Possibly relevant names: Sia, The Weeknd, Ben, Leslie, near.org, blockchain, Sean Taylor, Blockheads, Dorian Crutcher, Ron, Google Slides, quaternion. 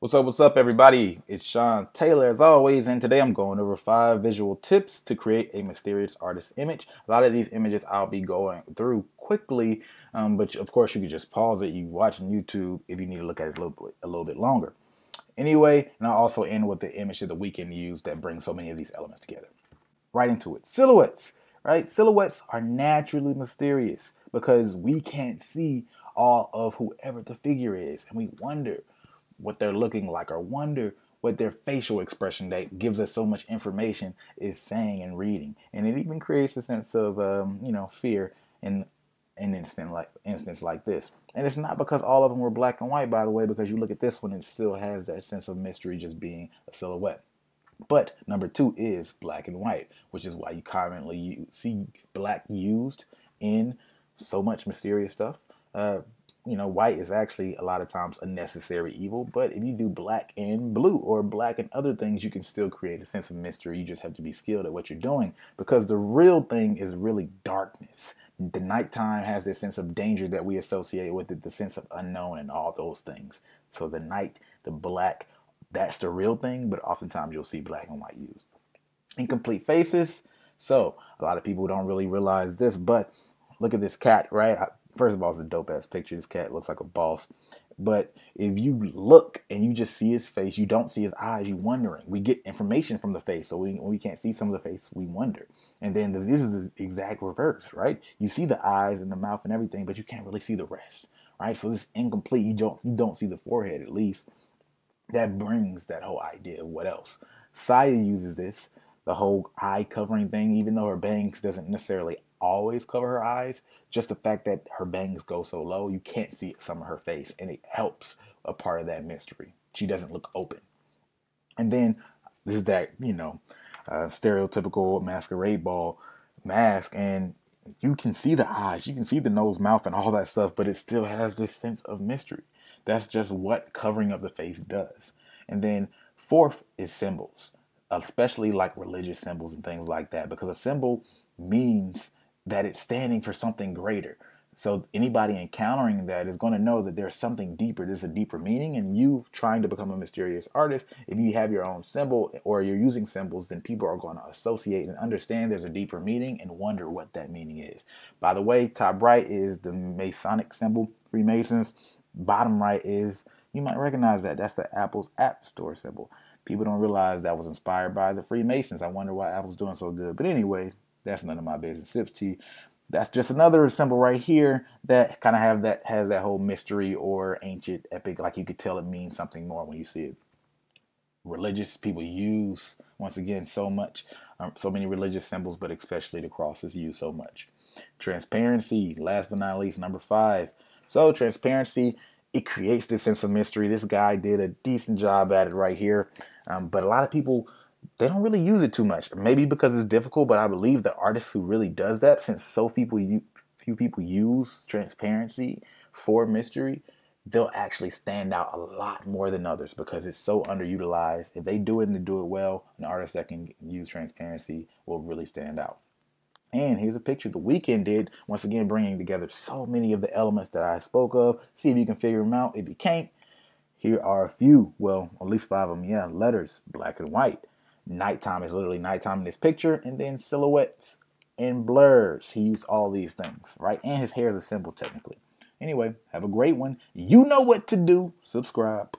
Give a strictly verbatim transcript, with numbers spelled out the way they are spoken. What's up, what's up, everybody? It's Sean Taylor, as always, and today I'm going over five visual tips to create a mysterious artist image. A lot of these images I'll be going through quickly, um, but of course you can just pause it. You watch on YouTube if you need to look at it a little bit, a little bit longer. Anyway, and I'll also end with the image that The Weeknd used that brings so many of these elements together. Right into it. Silhouettes, right? Silhouettes are naturally mysterious because we can't see all of whoever the figure is, and we wonder what they're looking like, or wonder what their facial expression that gives us so much information is saying and reading. And it even creates a sense of, um, you know, fear in an instant like, instance like this. And it's not because all of them were black and white, by the way, because you look at this one, it still has that sense of mystery just being a silhouette. But number two is black and white, which is why you commonly see black used in so much mysterious stuff. Uh, You know, white is actually a lot of times a necessary evil, but if you do black and blue or black and other things, you can still create a sense of mystery. You just have to be skilled at what you're doing, because the real thing is really darkness. The nighttime has this sense of danger that we associate with it, the sense of unknown and all those things. So the night, the black, that's the real thing, but oftentimes you'll see black and white used. Incomplete faces. So a lot of people don't really realize this, but look at this cat, right? I, First of all, it's a dope-ass picture. This cat looks like a boss. But if you look and you just see his face, you don't see his eyes, you're wondering. We get information from the face, so we, when we can't see some of the face, we wonder. And then the, this is the exact reverse, right? You see the eyes and the mouth and everything, but you can't really see the rest, right? So this is incomplete. You don't, you don't see the forehead, at least. That brings that whole idea of what else. Sia uses this, the whole eye-covering thing, even though her bangs doesn't necessarily always cover her eyes. Just the fact that her bangs go so low, you can't see some of her face, and it helps a part of that mystery. She doesn't look open. And then this is that, you know, uh, stereotypical masquerade ball mask, and you can see the eyes, you can see the nose, mouth, and all that stuff, but it still has this sense of mystery. That's just what covering up the face does. And then fourth is symbols, especially like religious symbols and things like that, because a symbol means that it's standing for something greater. So anybody encountering that is going to know that there's something deeper. There's a deeper meaning. And you trying to become a mysterious artist, if you have your own symbol or you're using symbols, then people are going to associate and understand there's a deeper meaning and wonder what that meaning is. By the way, top right is the Masonic symbol, Freemasons. Bottom right is, you might recognize that, that's the Apple's App Store symbol. People don't realize that was inspired by the Freemasons. I wonder why Apple's doing so good. But anyway, that's none of my business. Sipsy. That's just another symbol right here that kind of have that has that whole mystery or ancient epic. Like you could tell it means something more when you see it. Religious people use, once again, so much, um, so many religious symbols, but especially the cross is used so much. Transparency, last but not least, number five. So transparency, it creates this sense of mystery. This guy did a decent job at it right here, um, but a lot of people, they don't really use it too much. Maybe because it's difficult, but I believe the artist who really does that, since so few people, few people use transparency for mystery, they'll actually stand out a lot more than others because it's so underutilized. If they do it and they do it well, an artist that can use transparency will really stand out. And here's a picture The Weeknd did, once again bringing together so many of the elements that I spoke of. See if you can figure them out. If you can't, here are a few, well, at least five of them, yeah. Letters, black and white. Nighttime is literally nighttime in this picture, and then silhouettes and blurs. He used all these things, right? And his hair is a symbol, technically. Anyway, have a great one. You know what to do. Subscribe.